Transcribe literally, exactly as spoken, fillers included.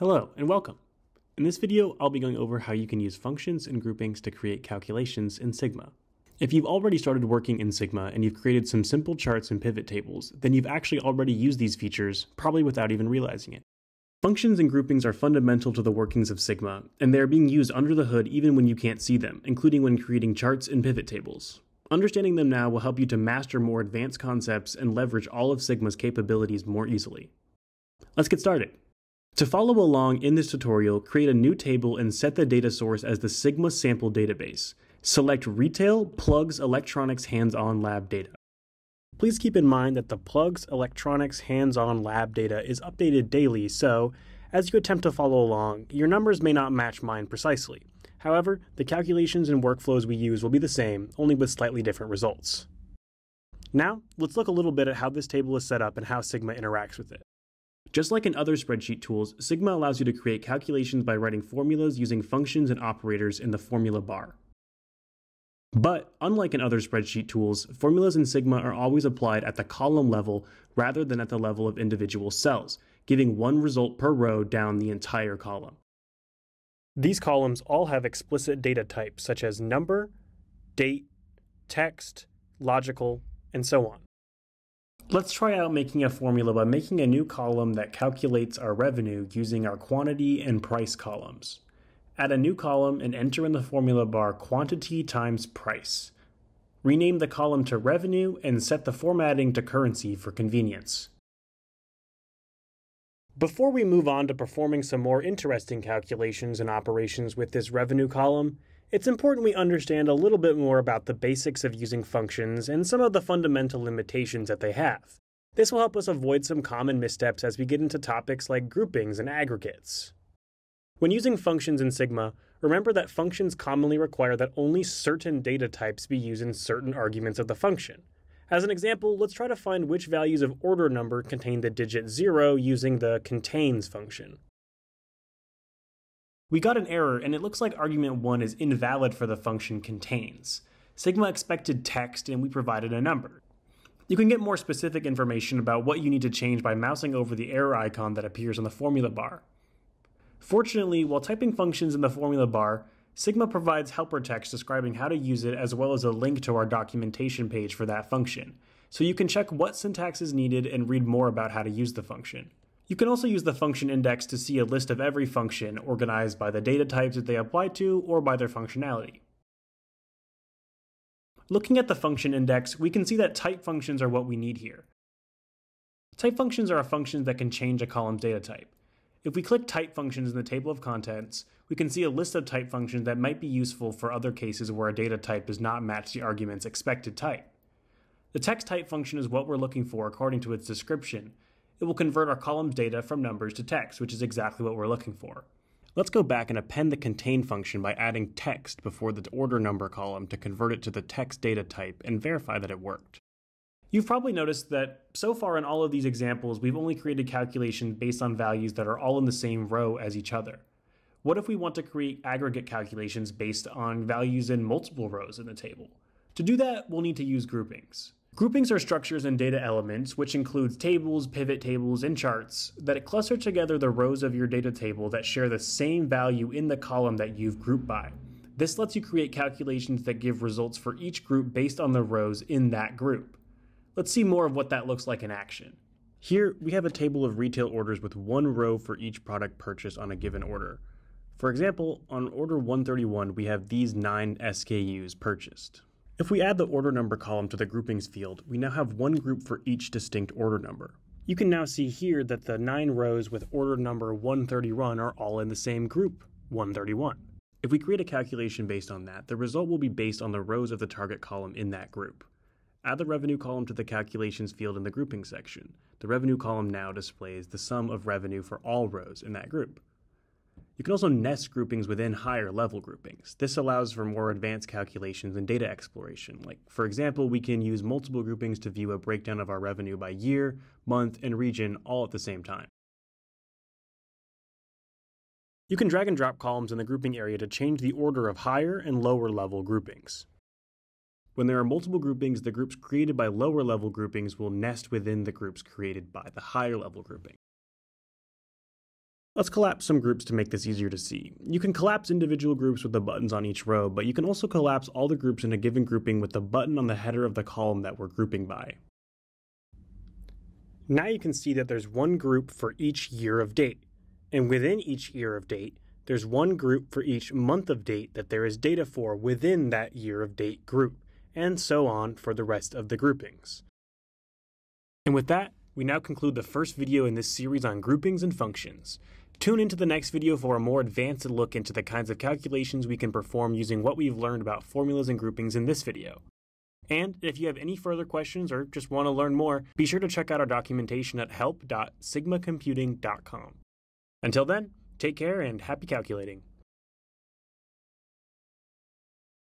Hello and welcome. In this video, I'll be going over how you can use functions and groupings to create calculations in Sigma. If you've already started working in Sigma and you've created some simple charts and pivot tables, then you've actually already used these features, probably without even realizing it. Functions and groupings are fundamental to the workings of Sigma, and they are being used under the hood even when you can't see them, including when creating charts and pivot tables. Understanding them now will help you to master more advanced concepts and leverage all of Sigma's capabilities more easily. Let's get started. To follow along in this tutorial, create a new table and set the data source as the Sigma sample database. Select Retail Plugs Electronics Hands-On Lab Data. Please keep in mind that the Plugs Electronics Hands-On Lab Data is updated daily, so as you attempt to follow along, your numbers may not match mine precisely. However, the calculations and workflows we use will be the same, only with slightly different results. Now, let's look a little bit at how this table is set up and how Sigma interacts with it. Just like in other spreadsheet tools, Sigma allows you to create calculations by writing formulas using functions and operators in the formula bar. But, unlike in other spreadsheet tools, formulas in Sigma are always applied at the column level rather than at the level of individual cells, giving one result per row down the entire column. These columns all have explicit data types such as number, date, text, logical, and so on. Let's try out making a formula by making a new column that calculates our revenue using our quantity and price columns. Add a new column and enter in the formula bar quantity times price. Rename the column to revenue and set the formatting to currency for convenience. Before we move on to performing some more interesting calculations and operations with this revenue column, it's important we understand a little bit more about the basics of using functions and some of the fundamental limitations that they have. This will help us avoid some common missteps as we get into topics like groupings and aggregates. When using functions in Sigma, remember that functions commonly require that only certain data types be used in certain arguments of the function. As an example, let's try to find which values of order number contain the digit zero using the CONTAINS function. We got an error, and it looks like argument one is invalid for the function contains. Sigma expected text, and we provided a number. You can get more specific information about what you need to change by mousing over the error icon that appears on the formula bar. Fortunately, while typing functions in the formula bar, Sigma provides helper text describing how to use it as well as a link to our documentation page for that function, so you can check what syntax is needed and read more about how to use the function. You can also use the function index to see a list of every function organized by the data types that they apply to or by their functionality. Looking at the function index, we can see that type functions are what we need here. Type functions are functions that can change a column's data type. If we click type functions in the table of contents, we can see a list of type functions that might be useful for other cases where a data type does not match the argument's expected type. The text type function is what we're looking for according to its description. It will convert our column's data from numbers to text, which is exactly what we're looking for. Let's go back and append the contain function by adding text before the order number column to convert it to the text data type and verify that it worked. You've probably noticed that so far in all of these examples, we've only created calculations based on values that are all in the same row as each other. What if we want to create aggregate calculations based on values in multiple rows in the table? To do that, we'll need to use groupings. Groupings are structures and data elements, which includes tables, pivot tables, and charts, that cluster together the rows of your data table that share the same value in the column that you've grouped by. This lets you create calculations that give results for each group based on the rows in that group. Let's see more of what that looks like in action. Here, we have a table of retail orders with one row for each product purchase on a given order. For example, on order one thirty-one, we have these nine S K Us purchased. If we add the order number column to the groupings field, we now have one group for each distinct order number. You can now see here that the nine rows with order number one thirty-one are all in the same group, one thirty-one. If we create a calculation based on that, the result will be based on the rows of the target column in that group. Add the revenue column to the calculations field in the grouping section. The revenue column now displays the sum of revenue for all rows in that group. You can also nest groupings within higher level groupings. This allows for more advanced calculations and data exploration. Like, for example, we can use multiple groupings to view a breakdown of our revenue by year, month, and region all at the same time. You can drag and drop columns in the grouping area to change the order of higher and lower level groupings. When there are multiple groupings, the groups created by lower level groupings will nest within the groups created by the higher level grouping. Let's collapse some groups to make this easier to see. You can collapse individual groups with the buttons on each row, but you can also collapse all the groups in a given grouping with the button on the header of the column that we're grouping by. Now you can see that there's one group for each year of date, and within each year of date, there's one group for each month of date that there is data for within that year of date group, and so on for the rest of the groupings. And with that, we now conclude the first video in this series on groupings and functions. Tune into the next video for a more advanced look into the kinds of calculations we can perform using what we've learned about formulas and groupings in this video. And if you have any further questions or just want to learn more, be sure to check out our documentation at help dot sigma computing dot com. Until then, take care and happy calculating.